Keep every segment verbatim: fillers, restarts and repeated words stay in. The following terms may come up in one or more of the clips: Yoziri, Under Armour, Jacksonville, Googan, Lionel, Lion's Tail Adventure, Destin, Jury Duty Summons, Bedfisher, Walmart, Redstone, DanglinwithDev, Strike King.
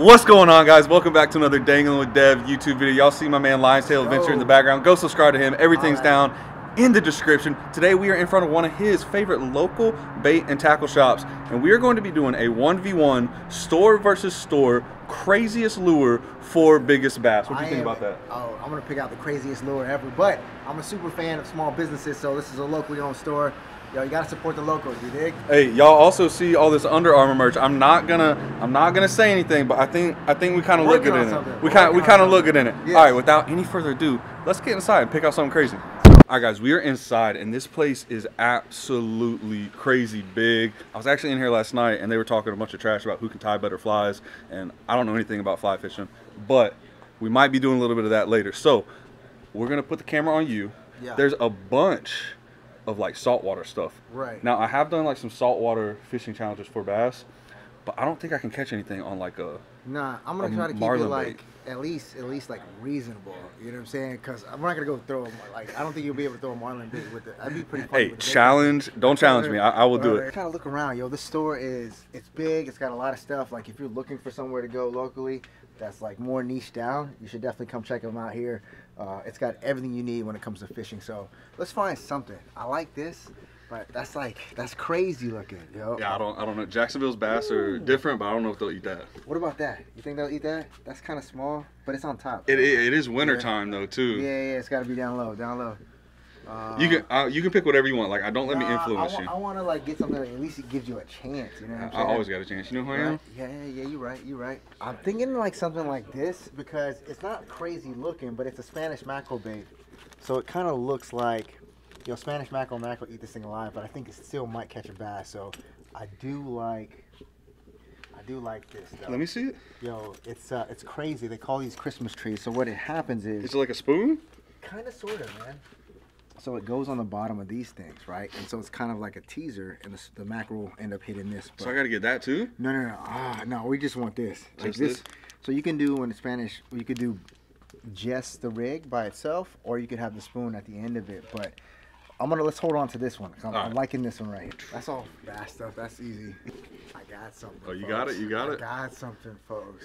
What's going on, guys? Welcome back to another Dangling with Dev YouTube video. Y'all see my man Lion's Tail Adventure in the background. Go subscribe to him. Everything's right down in the description. Today we are in front of one of his favorite local bait and tackle shops, and we are going to be doing a one v one store versus store craziest lure for biggest bass. What do you I think am, about that? Oh, I'm gonna pick out the craziest lure ever, but I'm a super fan of small businesses, so this is a locally owned store. Yo, you gotta support the locals, you dig? Hey, y'all also see all this Under Armour merch. I'm not gonna, I'm not gonna say anything, but I think, I think we kind of look good in it. We kind, we kind of look good in it. Yes. All right, without any further ado, let's get inside and pick out something crazy. All right, guys, we are inside, and this place is absolutely crazy big. I was actually in here last night, and they were talking a bunch of trash about who can tie better flies, and I don't know anything about fly fishing, but we might be doing a little bit of that later. So we're gonna put the camera on you. Yeah. There's a bunch of like saltwater stuff. Right. Now I have done like some saltwater fishing challenges for bass, but I don't think I can catch anything on like a Nah, I'm gonna try to keep it like bait. at least at least like reasonable. You know what I'm saying? Because I'm not gonna go throw like I don't think you'll be able to throw a marlin bait with it. I'd be pretty. Hey, challenge! Don't challenge me. I, I will do it. Kind of look around, yo. This store is it's big. It's got a lot of stuff. Like if you're looking for somewhere to go locally that's like more niche down, you should definitely come check them out here. Uh, it's got everything you need when it comes to fishing. So let's find something. I like this, but that's like that's crazy looking, yo. Yeah, I don't, I don't know. Jacksonville's bass Ooh. are different, but I don't know if they'll eat that. What about that? You think they'll eat that? That's kind of small, but it's on top. It it is winter yeah. time though too. Yeah, yeah, it's got to be down low, down low. Uh, you can uh, you can pick whatever you want. Like I don't let nah, me influence I you. I want to like get something that at least it gives you a chance. You know what I'm saying? I always got a chance. You know who right? I am? Yeah, yeah, yeah. You're right. You're right. I'm thinking like something like this because it's not crazy looking, but it's a Spanish mackerel bait, so it kind of looks like yo Spanish mackerel and mackerel eat this thing alive, but I think it still might catch a bass. So I do like I do like this. Though. Let me see it. Yo, it's uh, it's crazy. They call these Christmas trees. So what it happens is is it like a spoon? Kind of, sort of, man. So it goes on the bottom of these things, right? And so it's kind of like a teaser, and the, the mackerel end up hitting this. But so I gotta get that too? No, no, no. Ah, no. We just want this. Just like this. this. So you can do in Spanish. You could do just the rig by itself, or you could have the spoon at the end of it. But I'm gonna let's hold on to this one. 'Cause I'm, right. I'm liking this one right here. That's all fast stuff. That's easy. I got something. Oh, you folks. got it. You got I it. Got something, folks.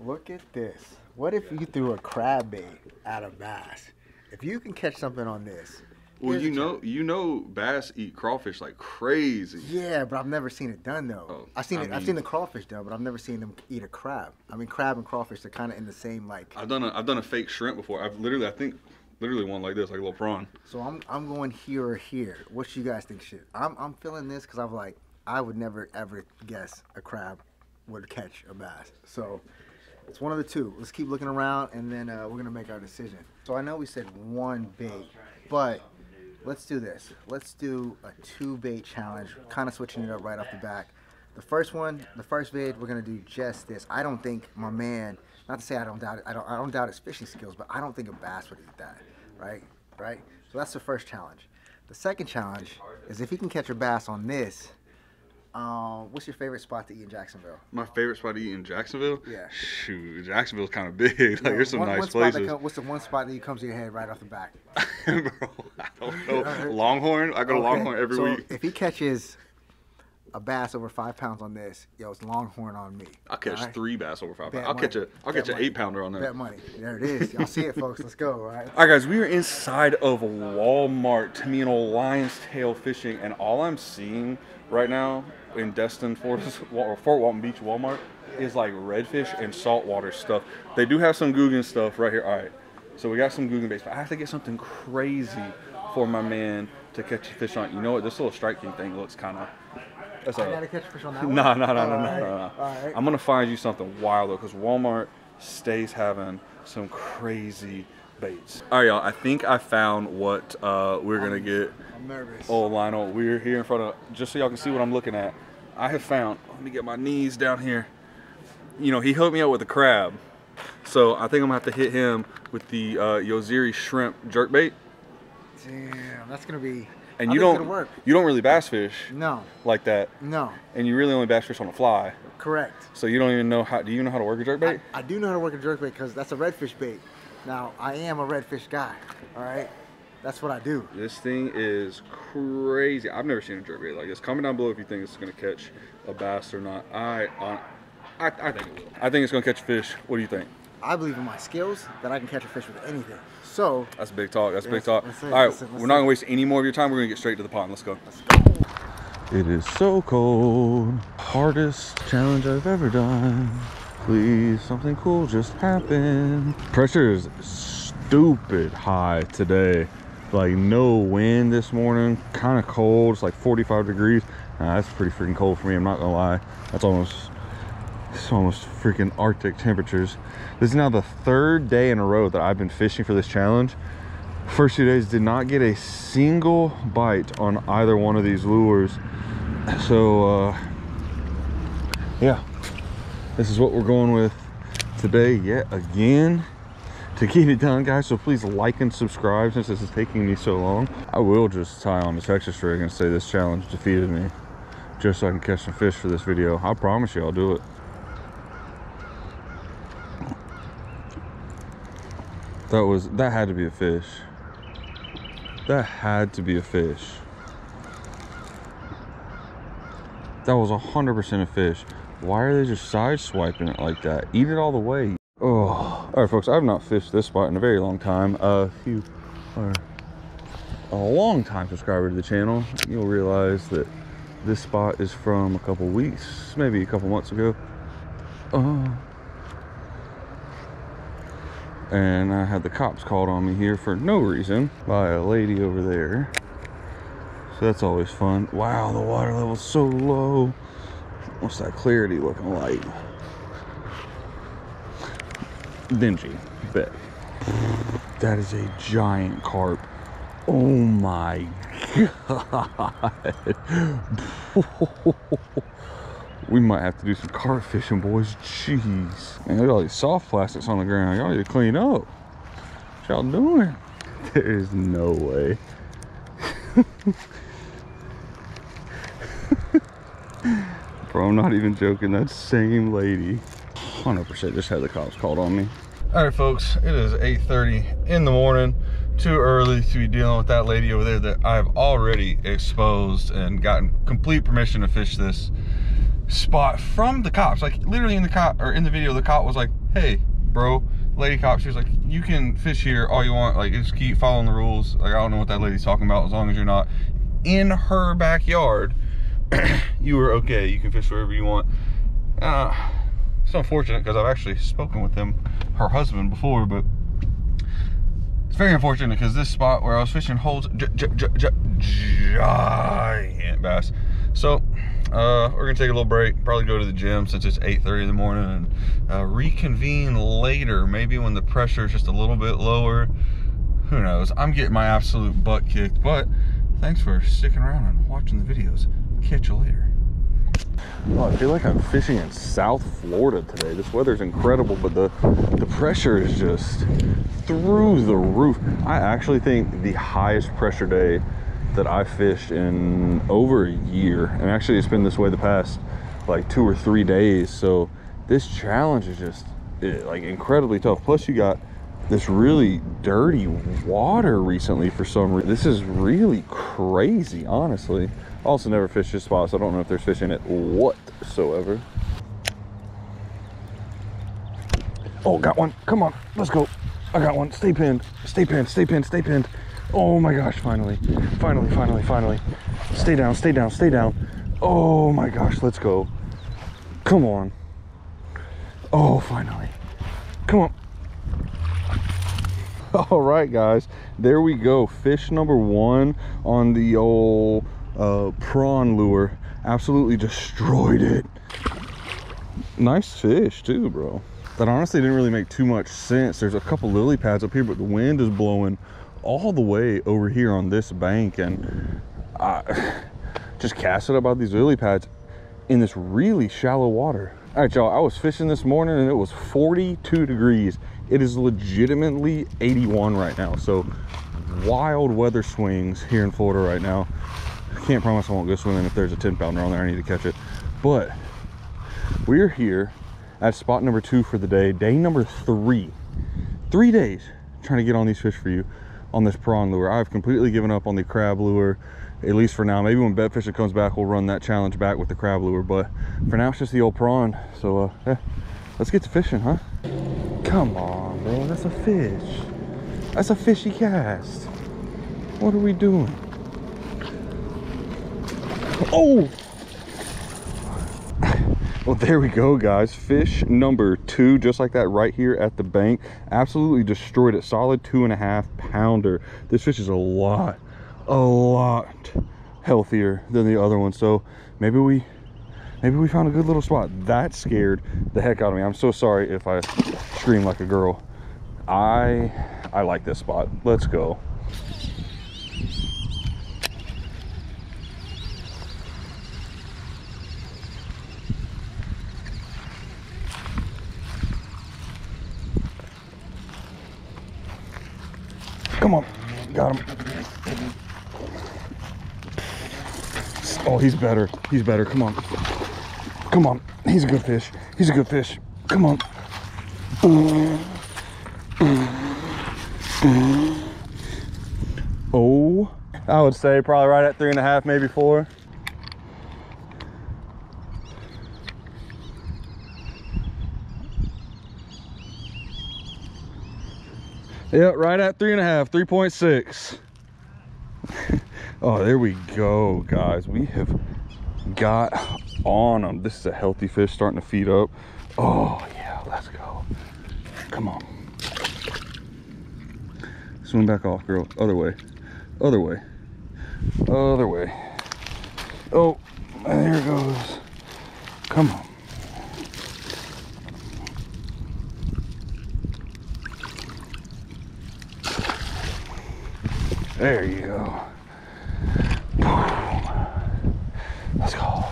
Look at this. What if you threw a crab bait at a bass? If you can catch something on this, well, you know, you know, bass eat crawfish like crazy. Yeah, but I've never seen it done though. Oh, I've seen I it. Mean, I've seen the crawfish done, but I've never seen them eat a crab. I mean, crab and crawfish are kind of in the same like. I've done a I've done a fake shrimp before. I've literally I think literally one like this, like a little prawn. So I'm I'm going here or here. What you guys think? Shit, I'm I'm feeling this because I'm like I would never ever guess a crab would catch a bass. So. It's one of the two. Let's keep looking around, and then uh, we're gonna make our decision. So I know we said one bait, but let's do this. Let's do a two bait challenge, kind of switching it up right off the back. The first one, the first bait, we're gonna do just this. I don't think my man, not to say I don't doubt it, I don't, I don't doubt his fishing skills, but I don't think a bass would eat that, right? Right? So that's the first challenge. The second challenge is if he can catch a bass on this. Uh, what's your favorite spot to eat in Jacksonville? My favorite spot to eat in Jacksonville? Yeah. Shoot, Jacksonville's kind of big. Like, yeah, there's some one, nice one places. Come, what's the one spot that comes to your head right off the back? Bro, I don't know. Longhorn? I go okay. to Longhorn every so week. If he catches a bass over five pounds on this, yo, it's Longhorn on me. I'll catch right? three bass over five Bet pounds. I'll money. catch a, I'll Bet catch an eight pounder on that. Bet money. There it is. Y'all see it, folks. Let's go. All right. All right, guys. We are inside of Walmart. Timmy and old Lion's Tail Fishing, and all I'm seeing right now in Destin, Fort, or Fort Walton Beach Walmart is like redfish and saltwater stuff. They do have some Googan stuff right here. All right. So we got some Googan baits, but I have to get something crazy for my man to catch a fish on. You know what? This little Strike King thing looks kind of. That's I a, gotta catch fish on that one. No, no, no, no, no, no. Right. I'm gonna find you something wild though, because Walmart stays having some crazy baits. All right, y'all. I think I found what uh, we're gonna I'm, get. I'm nervous. Oh, Lionel, we're here in front of. Just so y'all can see what I'm looking at. I have found. Let me get my knees down here. You know, he hooked me up with a crab, so I think I'm gonna have to hit him with the uh, Yoziri shrimp jerkbait. Damn, that's gonna be. And I you don't work. you don't really bass fish no like that no and you really only bass fish on the fly, correct? So you don't even know how do you know how to work a jerkbait? I, I do know how to work a jerkbait because that's a redfish bait. Now I am a redfish guy, all right? That's what I do. This thing is crazy. I've never seen a jerkbait like this. Comment down below if you think it's gonna catch a bass or not. I on I, I think it will. I think it's gonna catch a fish. What do you think? I believe in my skills that I can catch a fish with anything. So that's big talk. That's big talk. All right, we're not gonna waste any more of your time. We're gonna get straight to the pond. Let's go. Let's go. It is so cold. Hardest challenge I've ever done. Please, something cool just happened. Pressure is stupid high today. Like no wind this morning. Kind of cold. It's like forty-five degrees. Nah, that's pretty freaking cold for me. I'm not gonna lie. That's almost. It's almost freaking Arctic temperatures. This is now the third day in a row that I've been fishing for this challenge. First two days did not get a single bite on either one of these lures. So uh, yeah, this is what we're going with today yet again to get it done, guys. So please like and subscribe since this is taking me so long. I will just tie on the Texas rig and say this challenge defeated me just so I can catch some fish for this video. I promise you I'll do it. That was, that had to be a fish. That had to be a fish. That was one hundred percent a fish. Why are they just side swiping it like that? Eat it all the way. Oh, all right, folks, I've not fished this spot in a very long time. Uh, if you are a long time subscriber to the channel, you'll realize that this spot is from a couple weeks, maybe a couple months ago. Uh, and I had the cops called on me here for no reason by a lady over there, so that's always fun. Wow, the water level's so low. What's that clarity looking like? Dingy, bet. That is a giant carp. Oh my god. We might have to do some carp fishing, boys. Jeez. Man, look at all these soft plastics on the ground. Y'all need to clean up. What y'all doing? There is no way. Bro, I'm not even joking. That same lady. one hundred percent just had the cops called on me. All right, folks. It is eight thirty in the morning. Too early to be dealing with that lady over there that I've already exposed and gotten complete permission to fish this spot from the cops. Like literally in the cop or in the video, the cop was like, hey bro, lady cop, she was like, you can fish here all you want, like just keep following the rules. Like I don't know what that lady's talking about. As long as you're not in her backyard, you were okay. You can fish wherever you want. Uh it's unfortunate because I've actually spoken with him, her husband, before, but it's very unfortunate because this spot where I was fishing holds giant bass. So uh we're gonna take a little break, probably go to the gym since it's eight thirty in the morning, and uh, reconvene later, maybe when the pressure is just a little bit lower. Who knows? I'm getting my absolute butt kicked, but thanks for sticking around and watching the videos. Catch you later. Well, I feel like I'm fishing in South Florida today. This weather's incredible, but the the pressure is just through the roof. I actually think the highest pressure day that I fished in over a year, and actually it's been this way the past like two or three days. So this challenge is just it, like incredibly tough. Plus you got this really dirty water recently for some reason. This is really crazy, honestly. I also never fished this spot, so I don't know if there's fish in it whatsoever. Oh, got one. Come on, let's go. I got one. Stay pinned, stay pinned, stay pinned, stay pinned. Oh my gosh, finally, finally, finally, finally. Stay down, stay down, stay down. Oh my gosh, let's go. Come on. Oh, finally. Come on. All right, guys, there we go. Fish number one on the old uh, prawn lure. Absolutely destroyed it. Nice fish too, bro. That honestly didn't really make too much sense. There's a couple lily pads up here, but the wind is blowing all the way over here on this bank, and I just cast it up out these lily pads in this really shallow water. All right, y'all, I was fishing this morning and it was forty-two degrees. It is legitimately eighty-one right now, so wild weather swings here in Florida right now. I can't promise I won't go swimming. If there's a ten pounder on there, I need to catch it. But we're here at spot number two for the day, day number three. Three days trying to get on these fish for you on this prawn lure. I've completely given up on the crab lure at least for now. Maybe when Bedfisher comes back, we'll run that challenge back with the crab lure, but for now it's just the old prawn. So uh yeah, let's get to fishing, huh? Come on, bro, that's a fish. That's a fishy cast. What are we doing? Oh! Well, there we go, guys. Fish number two, just like that, right here at the bank. Absolutely destroyed it. Solid two and a half pounder. This fish is a lot, a lot healthier than the other one. So maybe we, maybe we found a good little spot. That scared the heck out of me. I'm so sorry if I scream like a girl. I, I like this spot. Let's go. Come on, got him. Oh, he's better, he's better, come on. Come on, he's a good fish, he's a good fish. Come on. Oh, I would say probably right at three and a half, maybe four. Yep, right at three and a half, three point six. Oh, there we go, guys. We have got on them. This is a healthy fish starting to feed up. Oh, yeah, let's go. Come on. Swim back off, girl. Other way. Other way. Other way. Oh, there it goes. Come on. There you go. Boom. Let's go.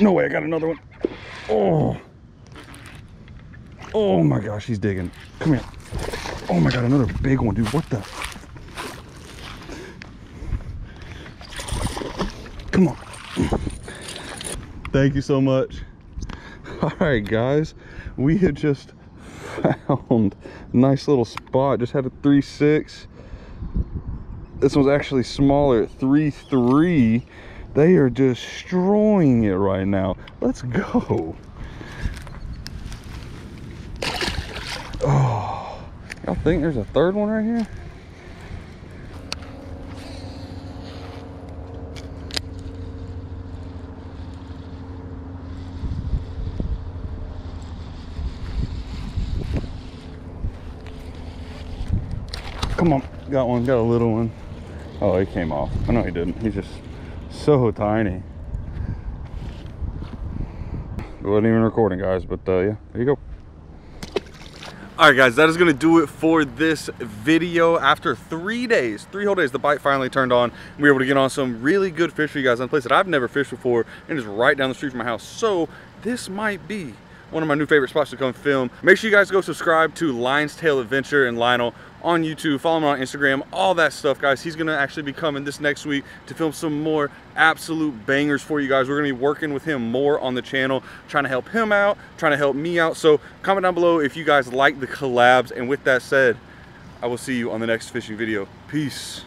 No way, I got another one. Oh. Oh my gosh, he's digging. Come here. Oh my God, another big one, dude. What the? Come on. Thank you so much. All right, guys, we had just found a nice little spot. Just had a three six. This one's actually smaller at three three. They are destroying it right now. Let's go. Oh, y'all think there's a third one right here? Come on, got one, got a little one. Oh, he came off. I know he didn't. He's just so tiny. It wasn't even recording, guys, but uh, yeah, there you go. All right, guys, that is going to do it for this video. After three days, three whole days, the bite finally turned on. We were able to get on some really good fish for you guys on a place that I've never fished before and is right down the street from my house. So this might be one of my new favorite spots to come film. Make sure you guys go subscribe to Lion's Tail Adventure and Lionel on YouTube, follow him on Instagram, all that stuff, guys. He's gonna actually be coming this next week to film some more absolute bangers for you guys. We're gonna be working with him more on the channel, trying to help him out, trying to help me out. So comment down below if you guys like the collabs. And with that said, I will see you on the next fishing video. Peace.